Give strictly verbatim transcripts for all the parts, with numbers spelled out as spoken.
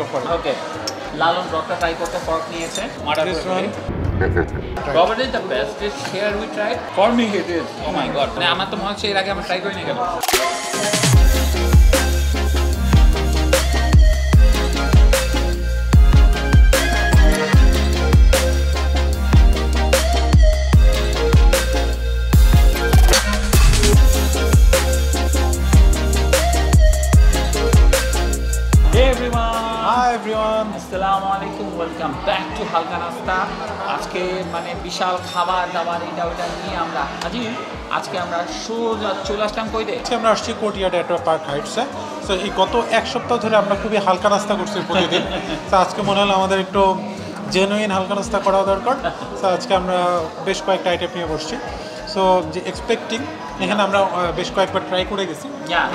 Okay. Lalon brought the type of the pork niyeche. This one. Probably the best dish here we tried. For me it is. Oh my god. I am not much here. I am trying to Assalamualaikum. Welcome back to Halka Nasta. আজকে মানে বিশাল খাবার দাবার এটা ওটা নিয়ে আমরা আজি আজকে আমরা সোজা চলে আসলাম কইতে। আজকে আমরা আসছি কোর্টিয়ার্ড এট পার্ক হাইটস এ। সো এই গত এক সপ্তাহ ধরে আমরা খুবই হালকা নাস্তা করছি প্রতিদিন। তো আজকে মনে হলো আমাদের একটু জেনুইন হালকা নাস্তা করা দরকার। সো আজকে আমরা বেশ কয়েকটা আইটেম নিয়ে বসছি। সো যে এক্সপেক্টিং এখানে আমরা বেশ কয়েকবার ট্রাই করে গেছি।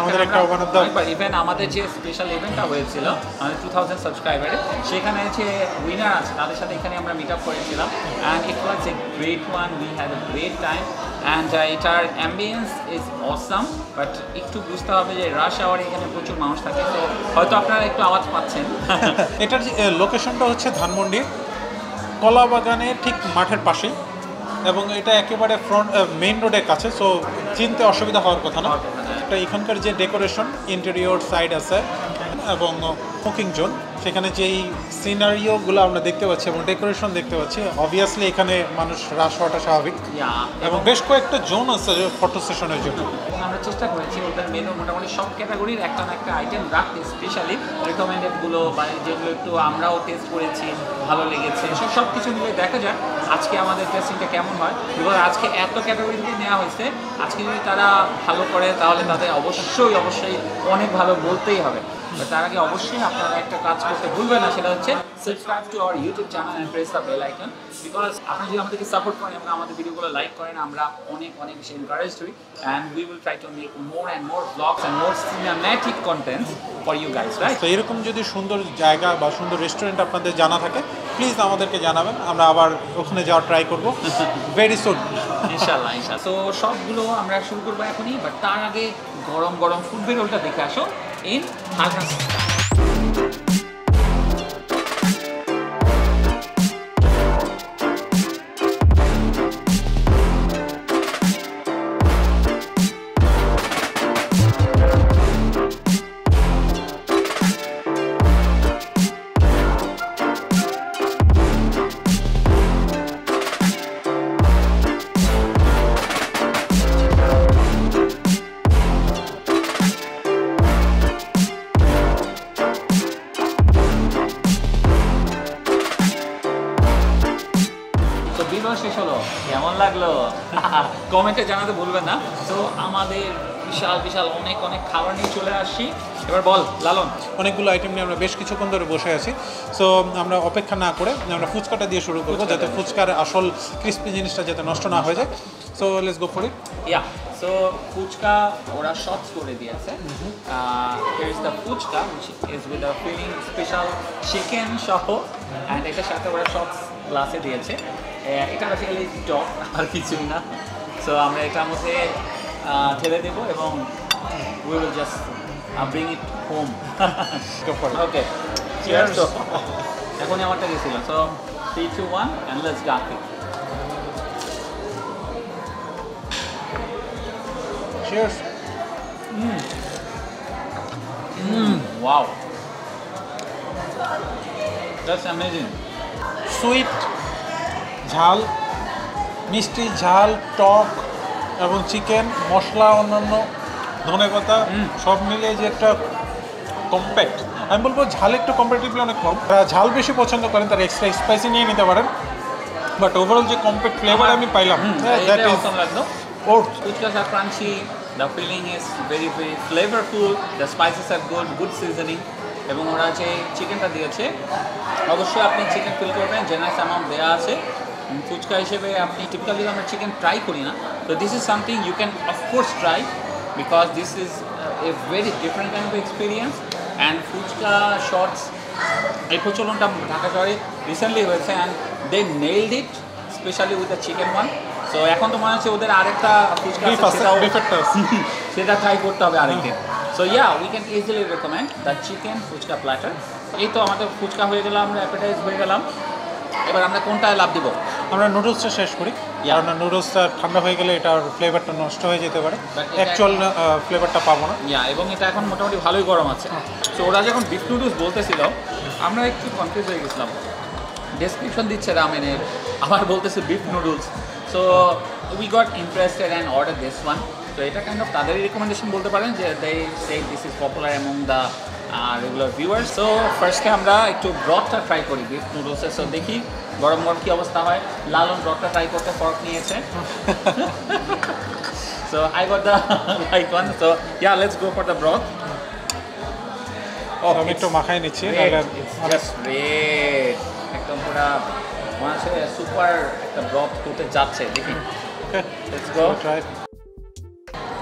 আমাদের একটা ওয়ান অফ দা ইভেন আমাদের যে স্পেশাল ইভেন্টটা হয়েছিল মানে two thousand সাবস্ক্রাইবারে সেখানে যে উইনার আছে তাদের সাথে এখানে আমরা মিট আপ করেছিলাম and it was a great one we had a great time and এটার অ্যাম্বিয়েন্স ইজ অসাম বাট একটু বুঝতে হবে যে রাশ আওয়ারে এখানে প্রচুর মানুষ থাকে তো হয়তো আপনারা একটু আওয়াজ পাচ্ছেন। এটার লোকেশনটা হচ্ছে ধানমন্ডির কলাবাগানে ঠিক মাঠের পাশে এবং এটা একেবারে ফ্রন্ট মেইন রোডের কাছে সো চিনতে অসুবিধা হওয়ার কথা না। এটা এখানকার যে ডেকোরেশন ইন্টেরিয়র সাইড আছে এবং কুকিং জোন সেখানে যেই সিনারিওগুলো আমরা দেখতে পাচ্ছি এবং ডেকোরেশন দেখতে পাচ্ছি অবভিয়াসলি এখানে মানুষ হ্রাস হওয়াটা স্বাভাবিক এবং বেশ কয়েকটা জোন আছে ফটো সেশনের জন্য। আমরা চেষ্টা করেছি ওদের মেনু মোটামুটি সব ক্যাটাগরির একটা না একটা আইটেম রাখতে স্পেশালি রেকমেন্ডেডগুলো বা যেগুলো একটু আমরাও টেস্ট করেছি ভালো লেগেছে সব সব কিছু মিলে দেখা যায় আজকে আমাদের টেস্টিংটা কেমন হয়। এবার আজকে এত ক্যাটাগরি থেকে নেওয়া হয়েছে আজকে যদি তারা ভালো করে তাহলে তাদের অবশ্যই অবশ্যই অনেক ভালো বলতেই হবে। তার আগে অবশ্যই আপনারা একটা কাজ করতে ভুলবেন না সেটা হচ্ছে subscribe to our YouTube channel and press the bell icon because আপনি যদি আমাদেরকে সাপোর্ট করেন এবং আমাদের ভিডিওগুলো লাইক করেন আমরা অনেক অনেক বেশি এনকারেজড হই and we will try to make more and more blogs and more cinematic contents for you guys right. তো এরকম যদি সুন্দর জায়গা বা সুন্দর রেস্টুরেন্ট আপনাদের জানা থাকে প্লিজ আমাদেরকে জানাবেন আমরা আবার ওখানে যাওয়ার ট্রাই করবো ভেরি সুন ইনশাআল্লাহ ইনশাআল্লাহ। তো সবগুলো আমরা শুরু করবো এখনই বাট তার আগে গরম গরম ফুড ভিডিওটা দেখে আসো in Halka Nasta. শেষ হলো কেমন লাগলো কমেন্টে জানাতে ভুলবেন না। তো আমাদের বিশাল বিশাল অনেক অনেক খাবার নিয়ে চলে আসছি। এবার বল লালন অনেকগুলো আইটেম নিয়ে আমরা বেশ কিছুক্ষণ ধরে বসে আছি সো আমরা অপেক্ষা না করে আমরা ফুচকাটা দিয়ে শুরু করবো যাতে ফুচকার আসল ক্রিস্পি জিনিসটা যাতে নষ্ট না হয়ে যায়। So let's go for it. Yeah so fuchka ওরা শর্টস করে দিয়েছে। Here is the fuchka which is with a filling special chicken সহ অ্যান্ড এটার সাথে ওরা শর্টস গ্লাসে দিয়েছে। এটা বেসিক্যালি টক আর কিছুই না সো আমরা এটার মধ্যে ঢেলে দেবো এবং we will just bring it home. Okay cheers. এখনই আমারটা গেছিলো so three two one and let's duck it. Cheers. Wow that's amazing. Sweet ঝাল মিষ্টি ঝাল টক এবং চিকেন মশলা অন্যান্য ধনে পাতা সব মিলে যে একটা কম্প্যাক্ট আমি বলবো ঝাল একটু কম্পারেটিভলি অনেক কম। তারা ঝাল বেশি পছন্দ করেন তারা এক্সট্রা স্পাইসি নিয়ে নিতে পারেন বাট ওভারঅল যে কম্প্যাক্ট ফ্লেভার আমি পাইলাম দ্যাট ইজ ওট ফুচকা আর crunchy. The filling is very very flavourful the spices are good good seasoning এবং ওরা যে চিকেনটা দিয়েছে অবশ্যই আপনি চিকেন ফিল করবেন জেনারেল অ্যামাউন্ট দেওয়া আছে। ফুচকা হিসেবে আপনি টিপিক্যালি আমরা চিকেন ট্রাই করি না তো this is something you can of course try because this is a very different kind of experience and fuchka shots এই প্রচলনটা ঢাকা শহরে রিসেন্টলি হয়েছে and they nailed it specially with the chicken one. So এখন তো মনে হচ্ছে ওদের আরেকটা ফুচকা সেটা ট্রাই করতে হবে আরেকদিন। So yeah, we can easily recommend the chicken fuchka platter. এই তো আমাদের ফুচকা হয়ে গেল, আমরা অ্যাপেটাইজ হয়ে গেলাম। এবার আমরা কোনটায় লাভ দেব? আমরা নুডলসটা শেষ করি, কারণ নুডলসটা ঠান্ডা হয়ে গেলে এটার ফ্লেভারটা নষ্ট হয়ে যেতে পারে, অ্যাকচুয়াল ফ্লেভারটা পাবো না। ইয়া, এবং এটা এখন মোটামুটি ভালোই গরম আছে। সো ওরা যখন বিফ নুডলস বলতেছিল আমরা একটু কনফিউজ হয়ে গেছিলাম, ডেসক্রিপশন দিচ্ছে রামেনের, আবার বলতেছে beef noodles. So we got interested and order this one. তো এটা কাইন্ড অফ তাদেরই রেকমেন্ডেশন বলতে পারেন, যে they say this is popular among the regular viewers. So ফার্স্টে আমরা একটু ব্রথটা ট্রাই করি বিফ নুডলসের। সো দেখি গরম গরম কী অবস্থা হয়। লালন ব্রথটা ট্রাই করতে ফর্ক নিয়েছে। So I got the right one. So yeah, let's go for the broth. Oh, আমি একটু মাখাই নিচ্ছি। একদম পুরা মাছে সুপার একটা ব্রথ করতে যাচ্ছে, দেখি। Let's go try.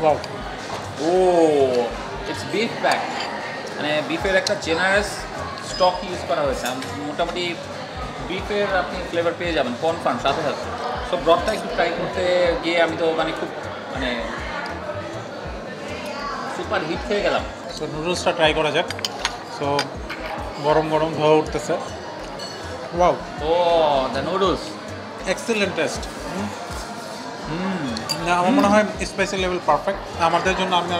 Wow, oh it's beef pack, মানে বিফের একটা জেনারেস স্টক ইউজ করা হয়েছে। মোটামুটি বিফের আপনি ফ্লেভার পেয়ে যাবেন কনফার্ম সাথে সাথে। সো ব্রথটা একটু ট্রাই করতে গিয়ে আমি তো মানে খুব মানে সুপার হিট হয়ে গেলাম। সো নুডলসটা ট্রাই করা যাক। সো গরম গরম ধোয়া উঠতেছে। Wow! Oh, the noodles. Excellent taste. আমার মনে হয় স্পাইসি লেভেল পারফেক্ট। আমাদের জন্য আমরা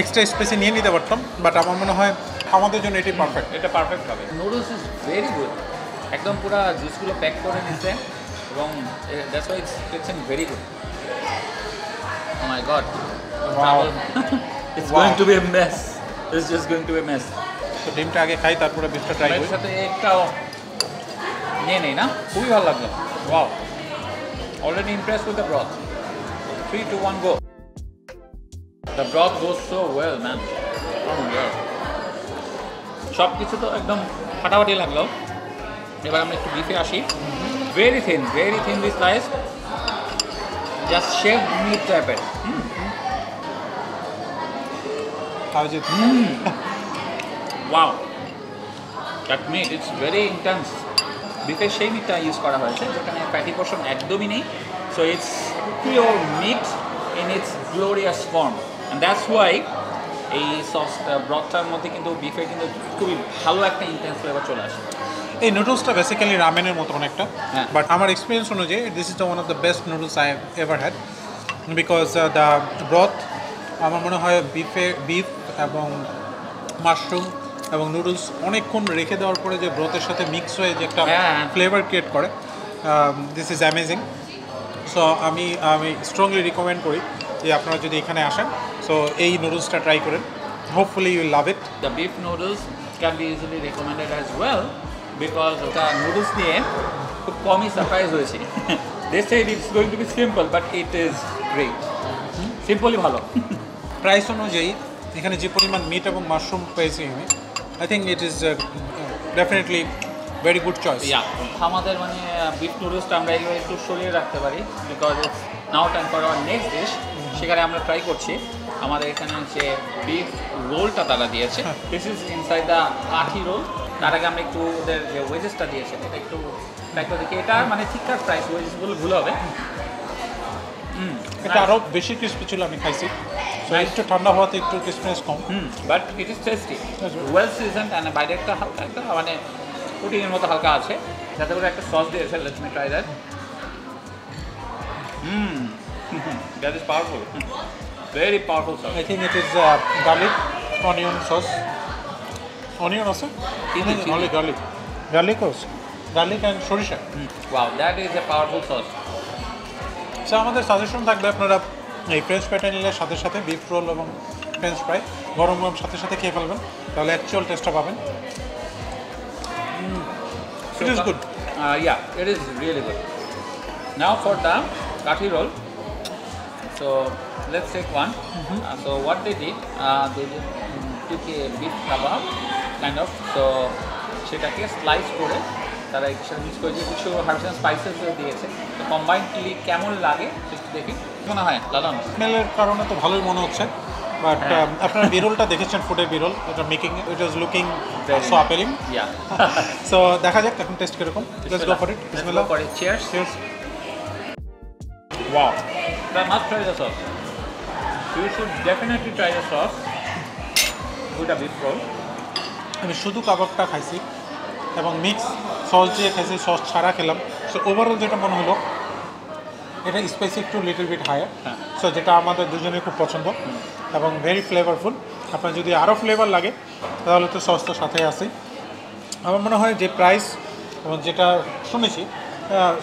এক্সট্রা স্পাইসি নিয়ে নিতে পারতাম, বাট আমার মনে হয় আমাদের জন্য এটি পারফেক্ট, এটা পারফেক্ট হবে। নুডলস ইজ ভেরি গুড, একদম পুরো জুসগুলো প্যাক করে নিচ্ছে, এবং that's why it's tasting very good. Oh my god, it's going to be a mess, it's just going to be a mess. তো ডিমটা আগে খাই, তারপরে বিস্টা ট্রাই করি। এর সাথে একটা নিয়ে নেই না, খুবই ভালো লাগলো। Wow, already impressed with the broth. Three two one go. The broth goes so well man. সব কিছু তো একদম ফাটাফাটি লাগলো। এবার আমরা একটু বিফে আসি। Very thin, very thin this rice, just shave meat টাইপের। Wow, that meat it's very intense. বিফের সেই মিটটা ইউজ করা হয়েছে যেখানে প্যাটি পোর্শন একদমই নেই। So it's pure meat in its glorious form, and that's why এই সসটা ব্রথটার মধ্যে কিন্তু বিফের কিন্তু খুবই ভালো একটা ইন্টেন্স ফ্লেভার চলে আসে। এই নুডলসটা বেসিক্যালি রামেনের মতো অনেকটা, বাট আমার এক্সপিরিয়েন্স অনুযায়ী this is the one of the best noodles I have ever had, because the broth আমার মনে হয় বিফে বিফ এবং মাশরুম এবং নুডলস অনেকক্ষণ রেখে দেওয়ার পরে যে ব্রথের সাথে মিক্স হয়ে যে একটা ফ্লেভার ক্রিয়েট করে, দিস ইজ অ্যামেজিং। সো আমি আমি স্ট্রংলি রিকমেন্ড করি যে আপনারা যদি এখানে আসেন, সো এই নুডলসটা ট্রাই করেন, hopefully you love it. The beef noodles can be easily recommended as well, because ওটা নুডলস নিয়ে খুব কমই সারপ্রাইজ হয়েছে। They said it's going to be simple, but it is great. সিম্পলই ভালো। প্রাইস অনুযায়ী এখানে যে পরিমাণ মিট এবং মাশরুম পেয়েছি আমি, I think it is uh, definitely very good choice. Yeah, আমাদের মানে বিফ নুডলসটা আমরা এইভাবে একটু সরিয়ে রাখতে পারি, because it's now time for our next dish. সেখানে আমরা ট্রাই করছি আমাদের এখানে যে বিফ রোলটা তারা দিয়েছে, this is inside the kathi roll. তার আগে আমরা একটু ওদের যে ওয়েজেসটা দিয়েছে এটা একটু ট্রাই করে দেখি। এটা মানে ঠিকঠাক প্রাইস, ওয়েজেসগুলো ভুল হবে। হুম, এটা আরও বেশি ক্রিস্পি ছিল আমি খাইছি। So একটু ঠান্ডা হওয়াতে একটু ক্রিসপিনেস কম, but it is tasty, well seasoned, and বাইরে একটা হালকা একটা মানে পুটিংয়ের মতো হালকা আছে, যাতে করে একটা সস দিয়েছে। Let's me try that. Hmm, that is powerful, very powerful sauce. I think it is garlic onion sauce. Onion আছে নলে garlic, garlic sauce, garlic and সরিষা। Wow, that is a powerful sauce. So আমাদের suggestion থাকবে আপনারা এই French ফ্রাইটা নিলে সাথে সাথে বিফ রোল এবং ফ্রেঞ্চ ফ্রাই গরম গরম সাথে সাথে খেয়ে ফেলবেন, তাহলে অ্যাকচুয়াল টেস্টটা পাবেন। It is good, yeah it is really good. Now for the kathi roll. So let's take one. So what they did, they took a beef kebab kind of, so সেটাকে স্লাইস করে তারা একসাথে মিক্স করে দিয়ে কিছু herbs and spices দিয়েছে। তো combinedly কেমন লাগে একটু দেখি। মনে হয় লালন স্মেলের কারণে তো ভালোই মনে হচ্ছে, বাট আপনারা বিরোলটা দেখেছেন, ফুডের বিরোল, এটা making it was looking so appealing. Yeah, so দেখা যাক এখন টেস্ট কিরকম। Let's go for it. বিসমিল্লাহ, cheers. Cheers. Wow, that must try the sauce. You should definitely try the sauce. দুইটা বিফ রোল আমি শুধু কাবাবটা খাইছি এবং মিক্স সস দিয়ে খাইছি, সস ছাড়া খেলাম। সো ওভারঅল যেটা মনে হলো এটা স্পাইসি একটু লিটল বিট হায়ার, সো যেটা আমাদের দুজনে খুব পছন্দ এবং ভেরি ফ্লেভারফুল। আপনার যদি আরও ফ্লেভার লাগে তাহলে তো সস তো সাথে আছে। আমার মনে হয় যে প্রাইস এবং যেটা শুনেছি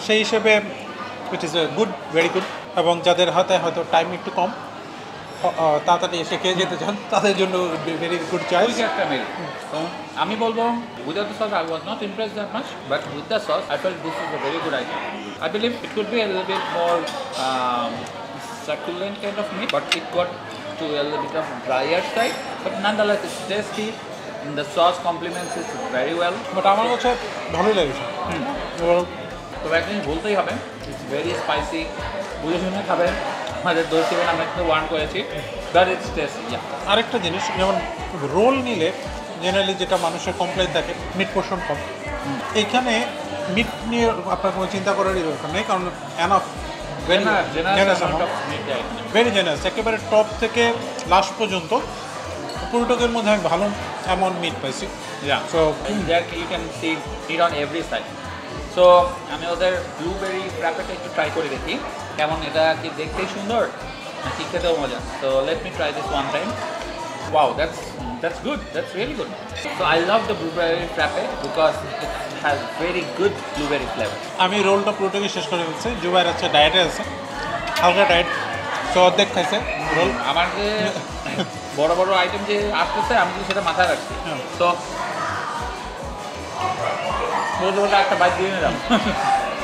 সেই হিসেবে it is a good, very good. এবং যাদের হাতে হয়তো টাইম একটু কম, তাড়াতাড়ি এসে খেয়ে যেতে চান, তাদের জন্য ভেরি গুড চয়েস। আমি বলবো without the sauce I was not impressed that much, but with the sauce I felt this is a very good item. I believe it could be a little bit more um, succulent kind of meat, but it got to a little bit of drier side, but nonetheless it's tasty. And the sauce complements it very well. But আমার কাছে ভালো লেগেছে। তো একদিন বলতেই হবে it's very spicy. বুঝে শুনে খাবেন, আমাদের দোষ দেবেন, আমরা একটু ওয়ান করেছি, বাট ইটস টেস্টি। আরেকটা জিনিস, যেমন রোল নিলে জেনারেলি যেটা মানুষের কমপ্লেন থাকে মিট পোর্শন কম, এইখানে মিট নিয়ে আপনার কোনো চিন্তা করারই দরকার নেই, কারণ এনাফ ভেরি জেনারেস, একেবারে টপ থেকে লাস্ট পর্যন্ত পুরোটকের মধ্যে আমি ভালো অ্যামাউন্ট মিট পাইছি। So that you can see it on every side. So আমি ওদের ব্লুবেরি ফ্র্যাপেটা একটু ট্রাই করে দেখি কেমন, এটা কি দেখতেই সুন্দর নাকি খেতেও মজা। So let me try this one time. Wow, that's that's good, that's really good. So I love the blueberry frappe because it has very good blueberry flavor. আমি রোলটা পুরোটাকে শেষ করে ফেলছি, জুবাইর আছে ডায়েটে আছে, হালকা ডায়েট, সো অর্ধেক খাইছে রোল। আমার যে বড় বড় আইটেম যে আসতেছে আমি কিন্তু সেটা মাথায় রাখছি, তো রোলটা একটা বাইট দিয়ে নিলাম।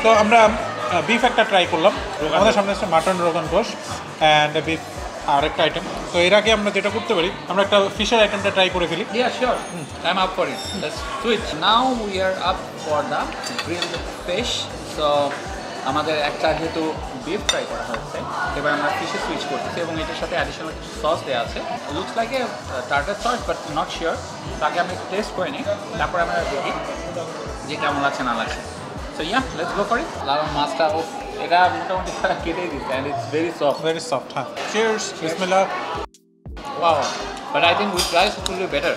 তো আমরা বিফ একটা ট্রাই করলাম, আমাদের সামনে আছে মাটন রোগান গোশ অ্যান্ড বিফ আরেকটা আইটেম। তো এর আগে আমরা যেটা করতে পারি, আমরা একটা ফিশের আইটেমটা ট্রাই করে ফেলি। Yeah sure, I am up for it, let's do it now. We are up for the grilled fish. So আমাদের একটা যেহেতু বিফ ফ্রাই করা হয়েছে, এবার আমরা ফিশে সুইচ করতেছি এবং এটার সাথে অ্যাডিশনাল কিছু সস দেওয়া আছে। Looks like a tartar sauce but not sure, তাকে আমি টেস্ট করে নিই, তারপরে আমরা দেখি যে কেমন লাগছে না লাগছে। So yeah let's go for it. লালন মাছটা হোক, এটা মোটামুটি সারা কেটেই দিচ্ছে and it's very soft, very soft. হ্যাঁ, চিয়ার্স, বিসমিল্লাহ। Wow, but I think with rice it will be better.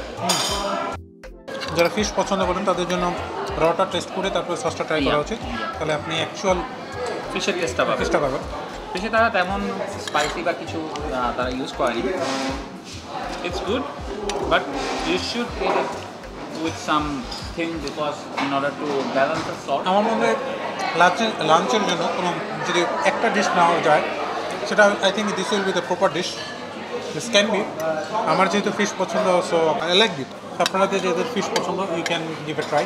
যারা ফিশ পছন্দ করেন তাদের জন্য রটা টেস্ট করে তারপরে সসটা ট্রাই করা উচিত, তাহলে আপনি অ্যাকচুয়াল ফিশের টেস্টটা পাবেন। চেষ্টা করবেন ফিশে তারা তেমন স্পাইসি বা কিছু তারা ইউজ করেনি। It's good but you should get it with something because in order to balance the salt. আমার মনে হয় লাঞ্চের লাঞ্চের জন্য কোনো যদি একটা ডিশ নেওয়া যায় সেটা I think this will be the proper dish, this can be. আমার যেহেতু ফিশ পছন্দ, সো আই লাইক ইট। আপনাদের যাদের ফিশ পছন্দ you can give a try.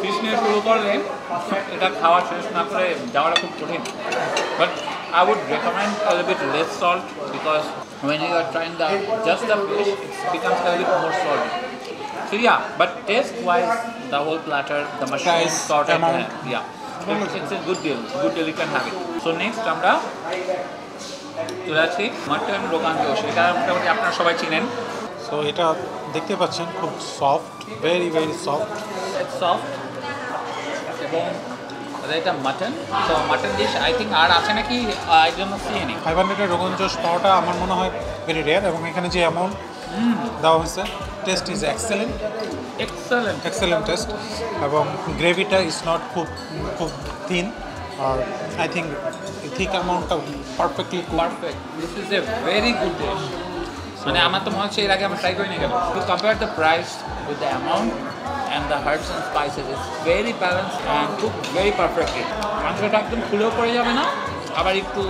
Fish নিয়ে শুরু করলে এটা খাওয়া শেষ না করে যাওয়াটা খুব কঠিন, but I would recommend a little bit less salt because when you are trying the just the fish it becomes a little more salty. So yeah, but taste wise the whole platter, the mushroom sort of yeah, it's a good deal, good deal, you can have it. So next আমরা চলে আসছি mutton rogan josh. এটা মোটামুটি আপনারা সবাই চিনেন। So এটা দেখতে পাচ্ছেন খুব soft, very very soft, soft এবং এটা mutton. So mutton dish I think আর আছে নাকি, এই জন্য চিনি হাইবারনেটেড রোগান জোশ পাওয়াটা আমার মনে হয় ভেরি রেয়ার, এবং এখানে যে অ্যামাউন্ট দেওয়া হয়েছে taste is excellent, excellent excellent taste. এবং গ্রেভিটা ইজ নট খুব খুব থিন, আর আই থিঙ্ক থিক অ্যামাউন্টটা perfectly perfect. This is a very good dish. মানে আমার তো মনে হচ্ছে এর আগে আমি ট্রাই করে নিয়ে গেলাম। To compare the price with the amount and the herbs and spices is very balanced and খুব ভেরি পারফেক্টলি। মাংসটা একদম খুলেও পড়ে যাবে না, আবার একটু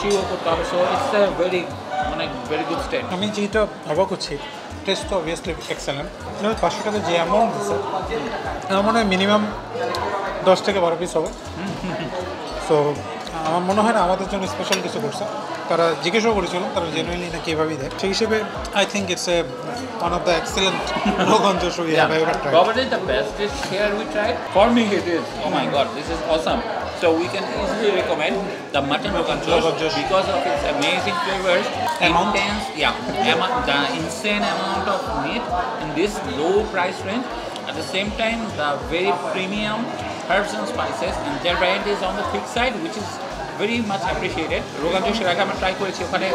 চিও করতে হবে। সো ইটস এ ভেরি মানে ভেরি গুড স্টেট। আমি যেটা অবাক হচ্ছি, টেস্ট তো অবভিয়াসলি এক্সেলেন্ট। পাঁচশো টাকা যে অ্যামাউন্ট দিচ্ছে আমার মনে হয় মিনিমাম দশ থেকে বারো পিস হবে। সো আমার মনে হয় না আমাদের জন্য স্পেশাল কিছু করছে। তারা জিজ্ঞাসাও করেছিল, তারা জেনুইনলি না কীভাবেই দেয়, সেই হিসেবে I think it's a one of the excellent rogan josh we have ever tried. Probably the best dish here we tried. For me it is. Oh my God, this is awesome. So we can easily recommend the mutton rogan josh because of its amazing flavors, intense, yeah, the insane amount of meat in this low price range. At the same time, the very premium herbs and spices, and their variety is on the thick side, which is very much appreciated. Rogan josh raga amra try korechi okhane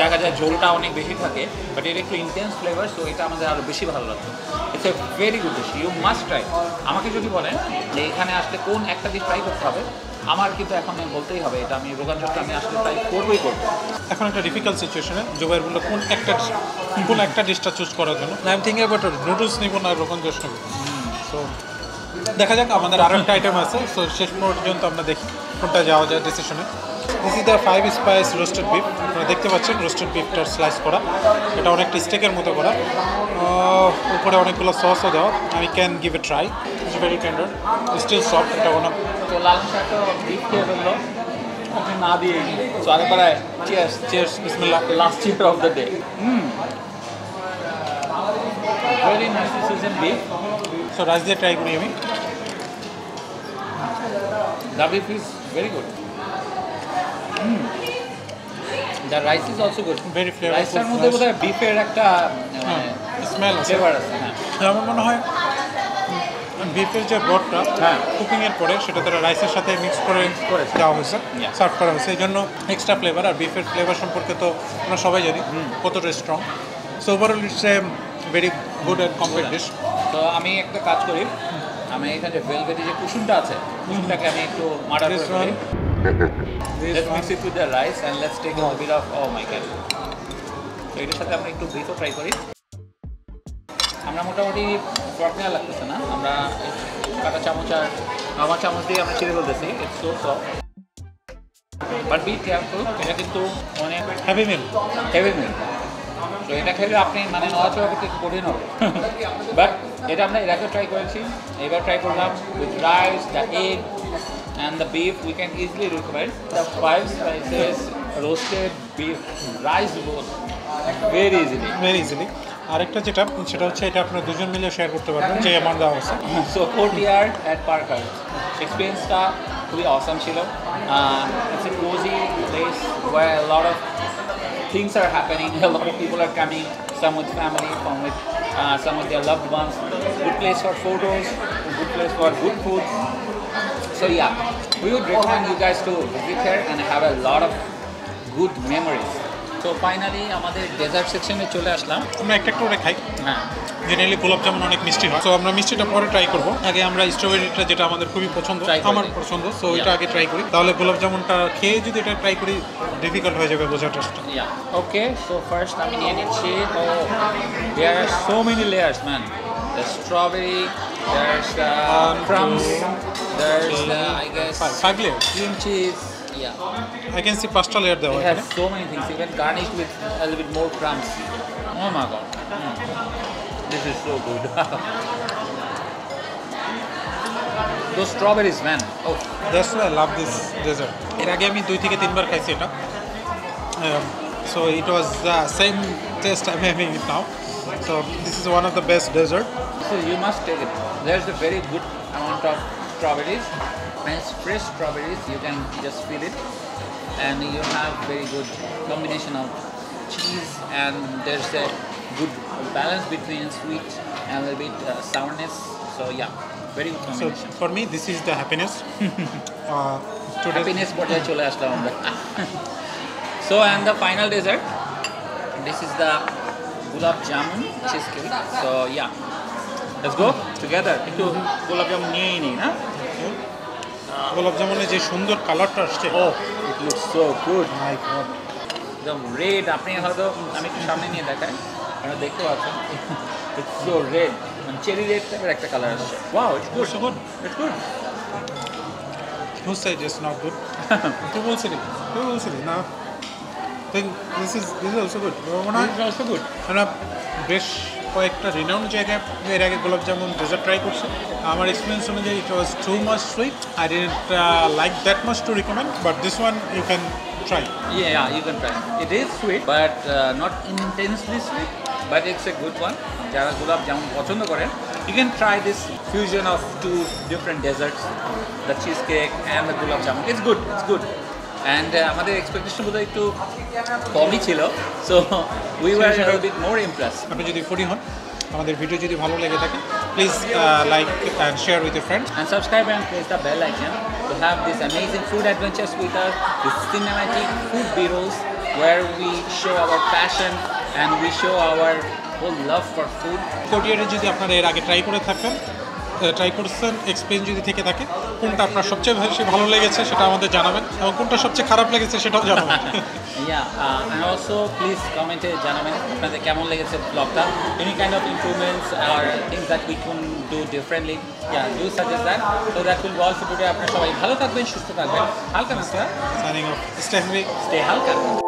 dekha jay jhol ta onek beshi thake but it ekটু intense flavor so eta amader aro beshi bhalo lagto. It's a very good dish, you must try. Amake jodi bolen je ekhane ashte kon ekta dish try korte hobe আমার কিন্তু এখন আমি বলতেই হবে এটা আমি রোগান জোশটা আমি আসলে ট্রাই করবই করব এখন একটা ডিফিকাল্ট সিচুয়েশনে জোবায়ের বলল কোন একটা কোন একটা ডিশটা চুজ করার জন্য I am thinking about noodles নিব না রোগান জোশ নিব সো দেখা যাক আমাদের আরো একটা আইটেম আছে সো শেষ পর্যন্ত আমরা দেখি কোনটা যাওয়া যায় ডিসিশনে this is the five spice roasted beef আপনারা দেখতে পাচ্ছেন রোস্টেড বিফটার স্লাইস করা এটা অনেকটা স্টেকের মতো করা উপরে অনেকগুলো সসও দেওয়া I can give a try it's very tender still soft এটা অনেক So, Lal Shah to beef here below. Okay, Nadi. So, are para cheers, cheers. Bismillah. Last cheer of the day. Hmm. Very nice seasoned beef. So, Rajde try kori ami. The beef is very good. Hmm. The rice is also good. Very flavorful. Rice er modhe bodha beef er ekta smell ache. Flavor ache. Amar mone hoy. বিফের যে বটটা হ্যাঁ কুকিংয়ের পরে সেটা তারা রাইসের সাথে mix করে করে দেওয়া হয়েছে সার্ভ করা হয়েছে এই জন্য এক্সট্রা ফ্লেভার আর বিফের ফ্লেভার সম্পর্কে তো আমরা সবাই জানি কতটা strong so overall it's a very good and complete dish তো আমি একটা কাজ করি আমি এখানে যে ভেলভেটি যে কুসুমটা আছে কুসুমটাকে আমি একটু মার্ডার করে let's mix it with the rice and let's take a bit of oh my god তো এটার সাথে আমরা একটু বিফও ফ্রাই করি আমরা মোটামুটি টক নেওয়া লাগতেছে না আমরা কাঁটা চামচ আর আমার চামচ দিয়ে আমরা ছেড়ে ফেলতেছি it's so soft but be careful এটা কিন্তু অনেক হেভি মিল হেভি মিল তো এটা খেলে আপনি মানে নড়াচড়া করতে কঠিন হবে বাট এটা আমরা এর আগে ট্রাই করেছি এবার ট্রাই করলাম with rice the egg and the beef we can easily recommend the five spices roasted beef rice bowl very easily very easily আরেকটা যেটা সেটা হচ্ছে এটা আপনারা দুজন মিলে শেয়ার করতে পারবেন যে অ্যামাউন্ট দেওয়া হয়েছে so Courtyard at Park Heights এক্সপিরিয়েন্সটা খুবই অসাম ছিল it's a cosy place wire a lot of things are happening a lot of people are coming some with family some with some with their loved ones good place for photos good place for good food so yeah we would recommend you guys to visit here and have a lot of good memories তো finally আমাদের dessert সেকশনে চলে আসলাম আমরা একটা একটা করে খাই হ্যাঁ জেনারেলি গোলাপ জামুন অনেক মিষ্টি হয় সো আমরা মিষ্টিটা পরে ট্রাই করবো আগে আমরা স্ট্রবেরিটা যেটা আমাদের খুবই পছন্দ আমার পছন্দ সো এটা আগে ট্রাই করি তাহলে গোলাপ জামুনটা খেয়ে যদি এটা ট্রাই করি ডিফিকাল্ট হয়ে যাবে বোঝাটা ওকে সো ফার্স্ট আমি নিয়ে নিচ্ছি oh there are so many layers man the strawberry there's the crumbs there's the I guess five layer cream cheese Yeah, I can see pasta layer there. It has so many things. Even garnished with a little bit more crumbs. Oh my god, mm. This is so good. Those strawberries, man. Oh, that's why I love this dessert. It again, I two, three, three bar khayse na. So it was the same taste I'm having it now. So this is one of the best dessert. So you must take it. There's a very good amount of strawberries. Nice fresh strawberries, you can just feel it, and you have very good combination of cheese, and there's a good balance between sweet and a little bit uh, sourness. So yeah, very good combination. So for me, this is the happiness. uh, happiness, what I chose last round. So and the final dessert, this is the gulab jamun cheesecake. So yeah, let's go together. Into gulab jamun nahi nahi na. গোলাপ জামুনের যে সুন্দর কালারটা আসছে oh it looks so good my god একদম red আপনি হয়তো আমি একটু সামনে নিয়ে দেখাই আপনারা দেখতে পাচ্ছেন ইটস সো রেড মানে চেরি রেড টাইপের একটা কালার আসছে wow it's good so good it's good whose size is not good to বলছি টু বলছি না thing this is this is also good ওনা ইজ অলসো গুড মানে বেশ কয়েকটা রিনাউন্ড জায়গায় এর আগে গোলাপ জামুন ডেজার্ট ট্রাই করছি আমার এক্সপিরিয়েন্স অনুযায়ী it was too much sweet I didn't like that much to recommend but this one you can try yeah yeah you can try it is sweet but not intensely sweet but it's a good one যারা গোলাপ জামুন পছন্দ করেন you can try this fusion of two different desserts the cheese cake and the gulab jamun it's good it's good and আমাদের expectation বোধহয় একটু কমই ছিল so we were a little bit more impressed আপনি যদি ফুডি হন আমাদের ভিডিও যদি ভালো লেগে থাকে Please uh, like and share with your friends. And subscribe and press the bell icon to have these amazing food adventures with us, with cinematic food bureaus where we show our passion and we show our whole love for food. Courtyard যদি আপনারা এর আগে try করে থাকেন, try করছেন, experience যদি থেকে থাকে, কোনটা আপনার সবচেয়ে বেশি ভালো লেগেছে সেটা আমাদের জানাবেন এবং কোনটা সবচেয়ে খারাপ লেগেছে সেটাও জানাবেন। Yeah, uh, and also please comment জানাবেন আপনাদের কেমন লেগেছে ব্লগটা, any kind of improvements or things that we can do differently. Yeah, do suggest that. So that will also today আপনারা সবাই ভালো থাকবেন, সুস্থ থাকবেন। হালকা নাস্তা signing off. Stay healthy, stay halka.